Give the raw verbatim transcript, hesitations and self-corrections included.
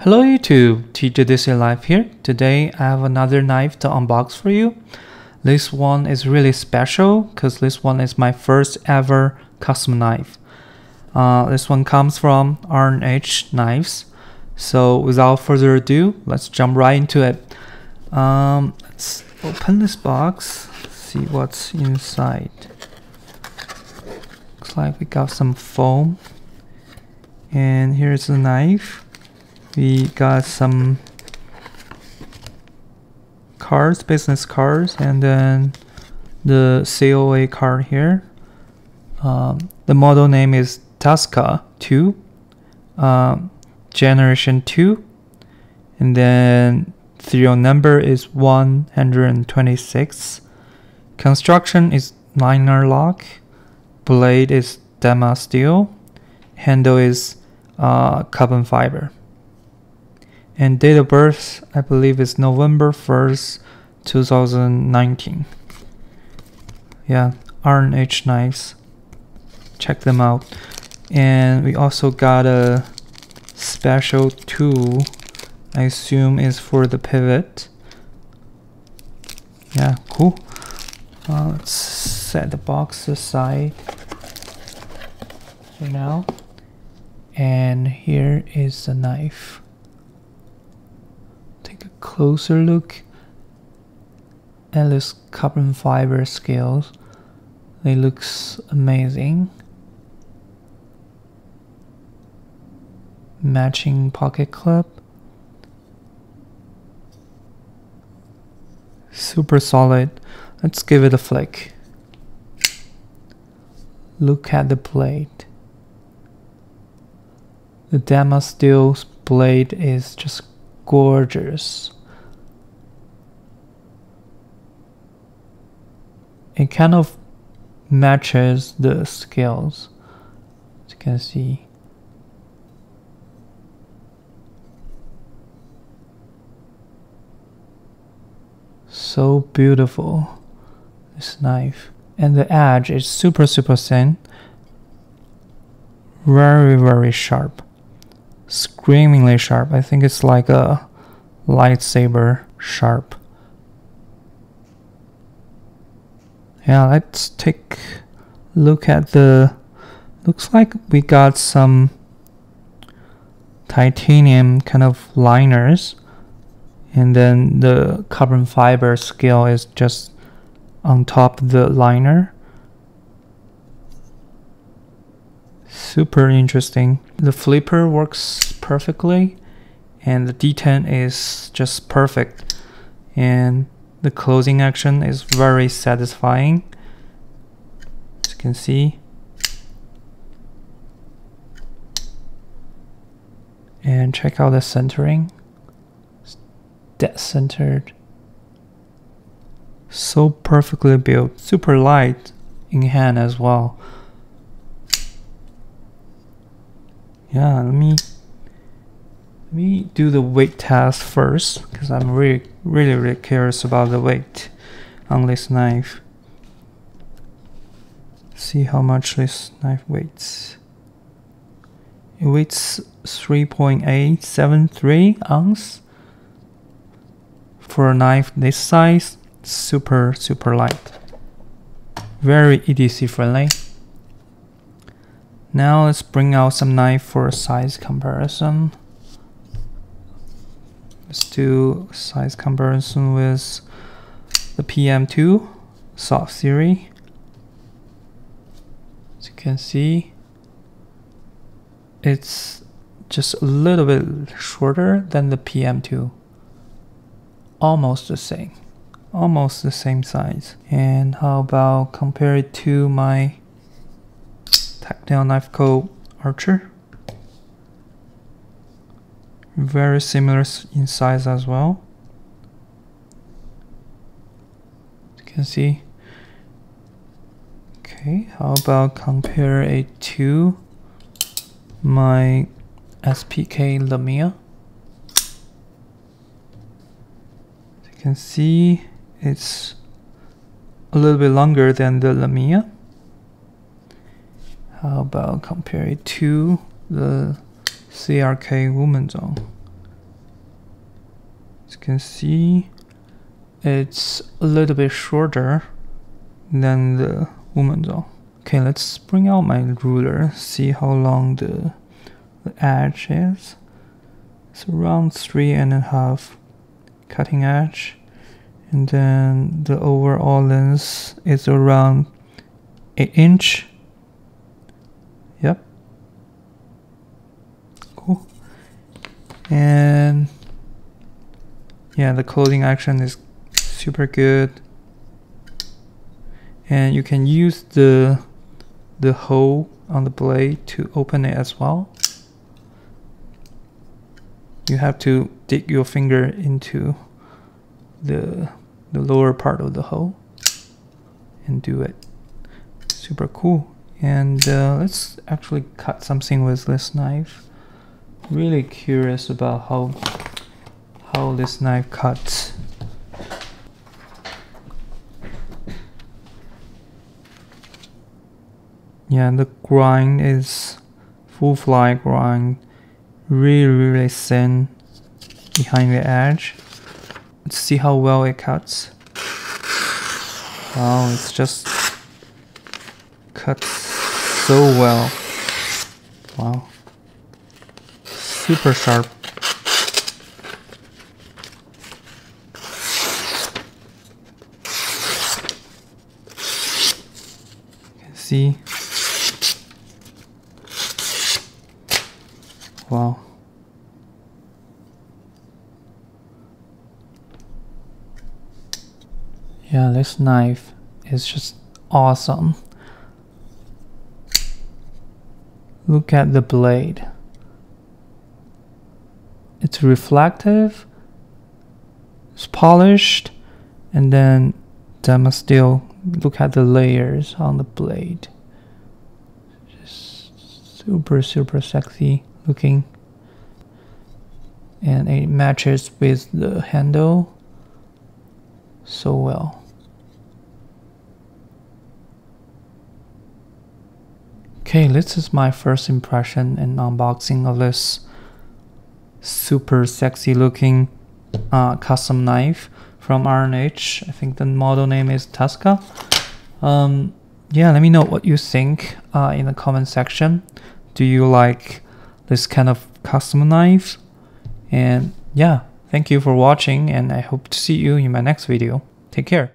Hello YouTube, T J E D C Life here. Today I have another knife to unbox for you. This one is really special because this one is my first ever custom knife. Uh, this one comes from R and H Knives. So without further ado, let's jump right into it. Um, let's open this box, see what's inside. Looks like we got some foam. And here's the knife. We got some cards, business cards, and then the C O A card here. Um, the model name is Tasca two, um, Generation two, and then serial number is one hundred twenty-six. Construction is liner lock, blade is Damasteel, handle is uh, carbon fiber. And date of birth, I believe, is November first, two thousand nineteen. Yeah, R and H Knives. Check them out. And we also got a special tool, I assume is for the pivot. Yeah, cool. Uh, let's set the box aside for now. And here is the knife. Closer look at this carbon fiber scales. They looks amazing. Matching pocket clip. Super solid. Let's give it a flick. Look at the blade. The Damasteel blade is just gorgeous. It kind of matches the scales, as you can see. So beautiful, this knife. And the edge is super, super thin. Very, very sharp. Screamingly sharp. I think it's like a lightsaber sharp. Yeah, let's take a look at the, looks like we got some titanium kind of liners, and then the carbon fiber scale is just on top of the liner. Super interesting. The flipper works perfectly, and the detent is just perfect. And the closing action is very satisfying, as you can see. And check out the centering. It's dead centered. So perfectly built, super light in hand as well. Yeah, let me Let me do the weight test first, because I'm really, really, really curious about the weight on this knife. See how much this knife weighs. It weighs three point eight seven three ounce. For a knife this size, super, super light. Very E D C friendly. Now let's bring out some knife for a size comparison. Let's do size comparison with the P M two Soft Siri. As you can see, it's just a little bit shorter than the P M two. Almost the same. Almost the same size. And how about compare it to my Tactical Knife Co. Archer? Very similar in size as well. You can see. Okay, how about compare it to my S P K Lamia? As you can see, it's a little bit longer than the Lamia. How about compare it to the C R K Woman Zone? you can see, it's a little bit shorter than the Woman Zone. Okay, let's bring out my ruler, see how long the, the edge is. It's around three and a half cutting edge, and then the overall length is around eight inch. Yep. Cool. And yeah, the closing action is super good, and you can use the the hole on the blade to open it as well. You have to dig your finger into the the lower part of the hole and do it. Super cool. And uh, let's actually cut something with this knife. Really curious about how how this knife cuts. Yeah, the grind is full fly grind, really really thin behind the edge. Let's see how well it cuts. Wow, it's just cuts so well. Wow, super sharp. You can see. Wow. Yeah, this knife is just awesome. Look at the blade. It's reflective, it's polished, and then Damasteel. Look at the layers on the blade. Just super, super sexy looking, and it matches with the handle so well. Okay, this is my first impression and unboxing of this super sexy looking uh, custom knife from R and H. I think the model name is Tasca. Um, yeah, let me know what you think uh, in the comment section. Do you like this kind of custom knife? And yeah, thank you for watching, and I hope to see you in my next video. Take care.